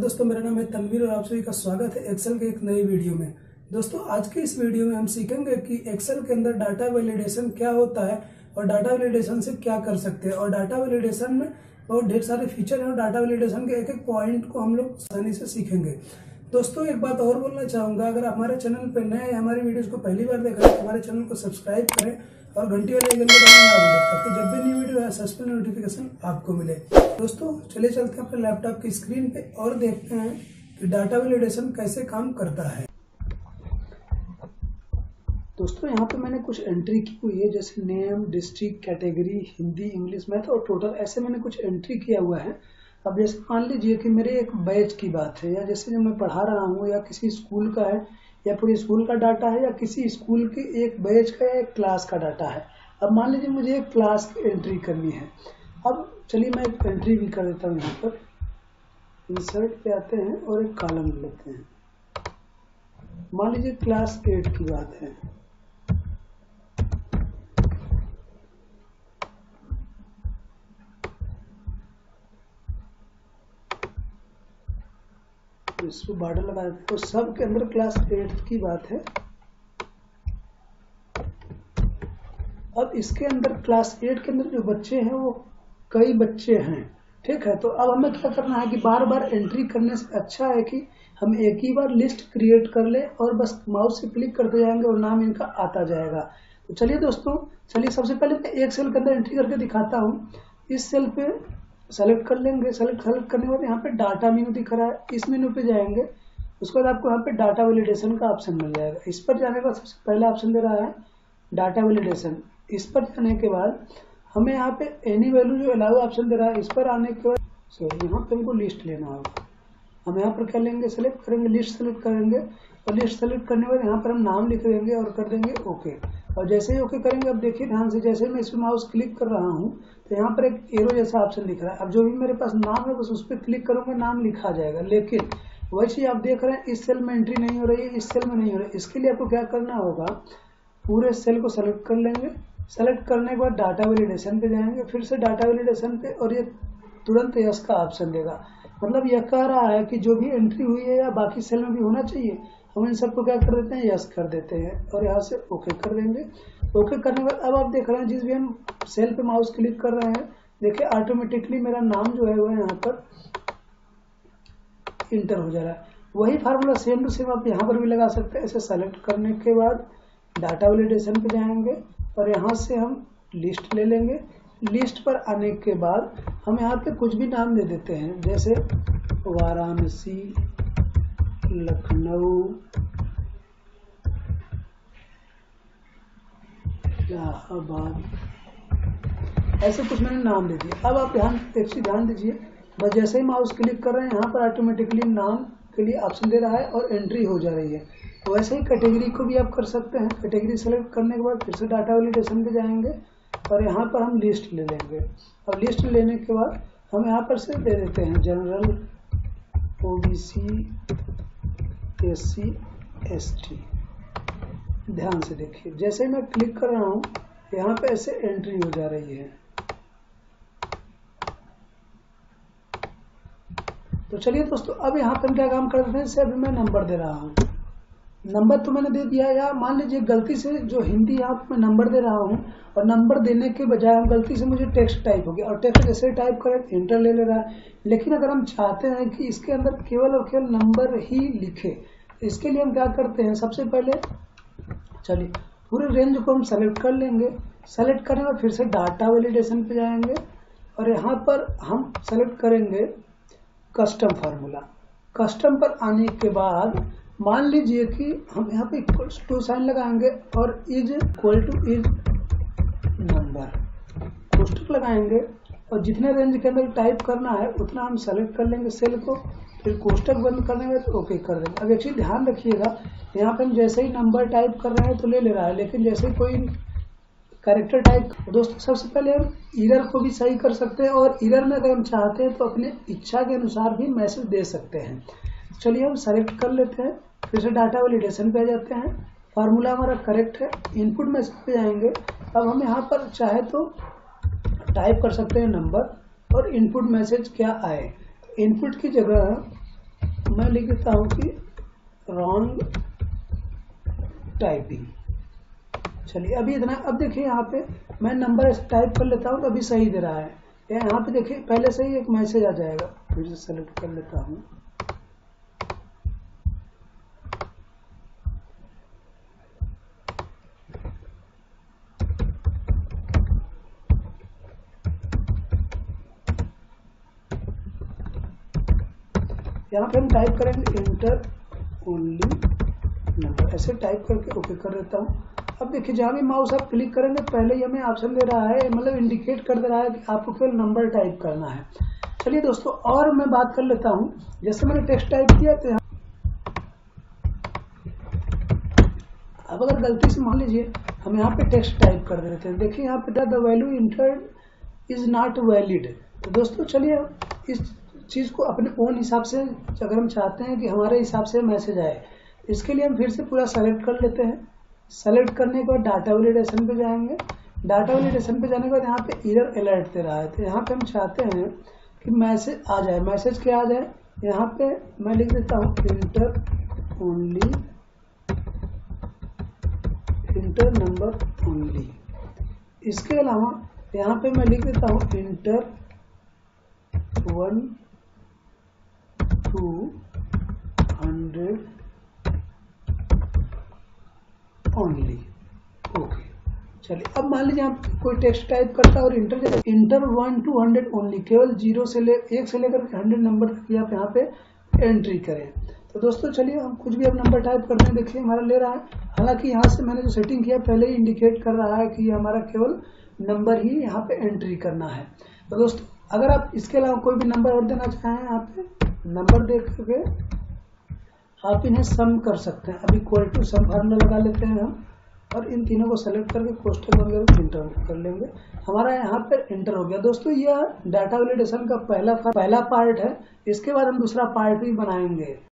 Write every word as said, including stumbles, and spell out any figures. दोस्तों मेरा नाम है तनवीर और आप सभी का स्वागत है एक्सेल के एक नई वीडियो में। दोस्तों आज के इस वीडियो में हम सीखेंगे कि एक्सेल के अंदर डाटा वैलिडेशन क्या होता है और डाटा वैलिडेशन से क्या कर सकते हैं। और डाटा वैलिडेशन में बहुत ढेर सारे फीचर हैं और डाटा वैलिडेशन के एक एक पॉइंट को हम लोग आसानी से सीखेंगे। दोस्तों एक बात और बोलना चाहूँगा, अगर हमारे चैनल पर नए हैं, हमारी वीडियोज़ को पहली बार देख रहे हैं, हमारे चैनल को सब्सक्राइब करें और घंटी वाले आइकन को दबाना ना भूलें ताकि जब भी नई वीडियो आए सबसे पहले नोटिफिकेशन आपको मिले। दोस्तों चलिए चलते हैं अपने लैपटॉप की स्क्रीन पे और देखते हैं कि डाटा वैलिडेशन कैसे काम करता है। दोस्तों यहाँ पे मैंने कुछ एंट्री की हुई है, जैसे name, district, category, Hindi, English, math और टोटल, ऐसे मैंने कुछ एंट्री किया हुआ है। अब जैसे मान लीजिए कि मेरे एक बैच की बात है, या जैसे जो मैं पढ़ा रहा हूँ, या किसी स्कूल का है, या पूरे स्कूल का डाटा है, या किसी स्कूल के एक बैच का या एक क्लास का डाटा है। अब मान लीजिए मुझे एक क्लास की एंट्री करनी है। अब चलिए मैं एक एंट्री भी कर देता हूँ। यहाँ पर इंसर्ट पे आते हैं और एक कॉलम लेते हैं। मान लीजिए क्लास एट की बात है। इसको बॉर्डर लगा देते हैं। तो सब के अंदर क्लास एट की बात है। अब इसके अंदर क्लास एट के अंदर जो बच्चे हैं वो कई बच्चे हैं, ठीक है। तो अब हमें क्या करना है कि बार बार एंट्री करने से अच्छा है कि हम एक ही बार लिस्ट क्रिएट कर ले और बस माउस से क्लिक करते जाएंगे और नाम इनका आता जाएगा। तो चलिए दोस्तों, चलिए सबसे पहले मैं एक सेल के अंदर एंट्री करके दिखाता हूँ। इस सेल पे सेलेक्ट कर लेंगे। सेलेक्ट सेलेक्ट करने के बाद यहाँ पे डाटा मेनू दिख रहा है, इस मेनू पे जाएंगे। उसके बाद आपको यहाँ पे डाटा वैलिडेशन का ऑप्शन मिल जाएगा। इस पर जाने के बाद सबसे पहला ऑप्शन दे रहा है डाटा वैलिडेशन। इस पर जाने के बाद हमें यहाँ पे एनी वैल्यू जो अलाउ ऑप्शन दे रहा है, इस पर आने के बाद सॉरी यहाँ पे हमको लिस्ट लेना होगा। हम यहाँ पर क्या लेंगे, सेलेक्ट करेंगे, लिस्ट सेलेक्ट करेंगे और लिस्ट सेलेक्ट करने के बाद यहाँ पर हम नाम लिख देंगे और कर देंगे ओके। और जैसे ही ओके करेंगे, अब देखिए ध्यान से, जैसे मैं इस पर माउस क्लिक कर रहा हूँ तो यहाँ पर एक एरो जैसा ऑप्शन दिख रहा है। अब जो भी मेरे पास नाम है बस उस पर क्लिक करूँगा, नाम लिखा जाएगा। लेकिन वही चीज़ आप देख रहे हैं इस सेल में एंट्री नहीं हो रही है, इस सेल में नहीं हो रही है। इसके लिए आपको क्या करना होगा, पूरे सेल को सेलेक्ट कर लेंगे। सेलेक्ट करने के बाद डाटा वैलिडेशन पे जाएंगे, फिर से डाटा वैलिडेशन पे, और ये तुरंत यस का ऑप्शन देगा। मतलब यह कह रहा है कि जो भी एंट्री हुई है या बाकी सेल में भी होना चाहिए, हम इन सबको क्या कर देते हैं, यस कर देते हैं और यहाँ से ओके कर देंगे। ओके करने के बाद अब आप देख रहे हैं जिस भी हम सेल पे माउस क्लिक कर रहे हैं, देखिए ऑटोमेटिकली मेरा नाम जो है वो यहाँ पर इंटर हो जा रहा है। वही फार्मूला सेम टू सेम आप यहाँ पर भी लगा सकते हैं। ऐसे सेलेक्ट करने के बाद डाटा वैलिडेशन पे जाएंगे और यहाँ से हम लिस्ट ले लेंगे। लिस्ट पर आने के बाद हम यहाँ पे कुछ भी नाम दे देते हैं, जैसे वाराणसी, लखनऊ, इलाहाबाद, ऐसे कुछ मैंने नाम दे दिए। अब आप ध्यान देखिए, ध्यान दीजिए, बस जैसे ही माउस क्लिक कर रहे हैं यहाँ पर ऑटोमेटिकली नाम के लिए ऑप्शन दे रहा है और एंट्री हो जा रही है। वैसे ही कैटेगरी को भी आप कर सकते हैं। कैटेगरी सेलेक्ट करने के बाद फिर से डाटा वैलिडेशन पे जाएंगे और यहाँ पर हम लिस्ट ले लेंगे। और लिस्ट लेने के बाद हम यहाँ पर से दे देते हैं जनरल, ओबीसी, एससी, एसटी। ध्यान से देखिए, जैसे मैं क्लिक कर रहा हूँ यहाँ पे ऐसे एंट्री हो जा रही है। तो चलिए दोस्तों, अब यहाँ पर क्या काम कर रहे हैं, इससे अभी मैं नंबर दे रहा हूँ। नंबर तो मैंने दे दिया, या मान लीजिए गलती से जो हिंदी यहाँ पर मैं नंबर दे रहा हूँ और नंबर देने के बजाय हम गलती से मुझे टेक्स्ट टाइप हो गया और टेक्स्ट जैसे टाइप करें इंटर ले ले रहा है। लेकिन अगर हम चाहते हैं कि इसके अंदर केवल और केवल नंबर ही लिखे, इसके लिए हम क्या करते हैं, सबसे पहले चलिए पूरे रेंज को हम सेलेक्ट कर लेंगे। सेलेक्ट करने के बाद फिर से डाटा वैलिडेशन पे जाएंगे और यहाँ पर हम सेलेक्ट करेंगे कस्टम फार्मूला। कस्टम पर आने के बाद मान लीजिए कि हम यहाँ पे इक्वल टू साइन लगाएंगे और is equal to is number कोष्टक लगाएंगे और जितने रेंज के अंदर टाइप करना है उतना हम सेलेक्ट कर लेंगे सेल को, फिर कोष्टक बंद करने के बाद ओके कर देंगे। अब एक्चुअली ध्यान रखिएगा, यहाँ पे हम जैसे ही नंबर टाइप कर रहे हैं तो ले ले रहा है, लेकिन जैसे कोई कैरेक्टर टाइप, दोस्तों सबसे पहले हम इरर को भी सही कर सकते हैं और इरर में अगर हम चाहते हैं तो अपने इच्छा के अनुसार भी मैसेज दे सकते हैं। चलिए हम सेलेक्ट कर लेते हैं, फिर से डाटा वैलिडेशन पे आ जाते हैं। फार्मूला हमारा करेक्ट है, इनपुट मैसेज पे जाएंगे। अब हम यहाँ पर चाहे तो टाइप कर सकते हैं नंबर और इनपुट मैसेज क्या आए, इनपुट की जगह मैं लिख देता हूँ कि रॉन्ग टाइपिंग। चलिए अभी इतना। अब देखिए यहाँ पे मैं नंबर टाइप कर लेता हूँ तो अभी सही दे रहा है। यहाँ पे देखिए पहले से ही एक मैसेज आ जाएगा। मुझे सेलेक्ट कर लेता हूँ। यहाँ पे हम टाइप करेंगे इंटर ओनली नंबर, ऐसे टाइप करके ओके कर देता हूँ। अब देखिए जहाँ भी माउस आप क्लिक करेंगे पहले ही हमें ऑप्शन दे रहा है, मतलब इंडिकेट कर दे रहा है कि आपको केवल नंबर टाइप करना है। चलिए दोस्तों और मैं बात कर लेता हूँ। जैसे मैंने टेक्स्ट टाइप किया तो यहाँ अब अगर गलती से मान लीजिए हम यहाँ पे टेक्स्ट टाइप कर देते हैं, देखिए यहाँ पे the value entered is not valid. तो दोस्तों चलिए इस चीज़ को अपने ओन हिसाब से, अगर हम चाहते हैं कि हमारे हिसाब से मैसेज आए, इसके लिए हम फिर से पूरा सेलेक्ट कर लेते हैं। सेलेक्ट करने के बाद डाटा वैलिडेशन पे जाएंगे। डाटा वैलिडेशन पे जाने के बाद यहाँ पे एरर अलर्ट दे रहा है, तो यहाँ पे हम चाहते हैं कि मैसेज आ जाए। मैसेज क्या आ जाए, यहाँ पे मैं लिख देता हूँ enter only, enter number only. इसके अलावा यहाँ पे मैं लिख देता हूँ enter one to hundred only. Okay चलिए अब मान लीजिए आप कोई टेक्स्ट टाइप करता है और enter enter one to hundred only, केवल जीरो से ले एक से लेकर हंड्रेड नंबर तक आप यहाँ पे एंट्री करें। तो दोस्तों चलिए हम कुछ भी अब नंबर टाइप करते हैं। देखिए हमारा ले रहा है, हालांकि यहाँ से मैंने जो सेटिंग किया पहले ही इंडिकेट कर रहा है कि हमारा केवल नंबर ही यहाँ पे एंट्री करना है। तो दोस्तों अगर आप इसके अलावा कोई भी नंबर और देना चाहें, यहाँ पे नंबर देख के आप इन्हें सम कर सकते हैं। अब इक्वल टू सम फार्मूला लगा लेते हैं हम और इन तीनों को सेलेक्ट करके कोष्ठक वगैरह इंटर कर लेंगे। हमारा यहाँ पर इंटर हो गया। दोस्तों यह डाटा वैलिडेशन का पहला पहला पार्ट है। इसके बाद हम दूसरा पार्ट भी बनाएंगे।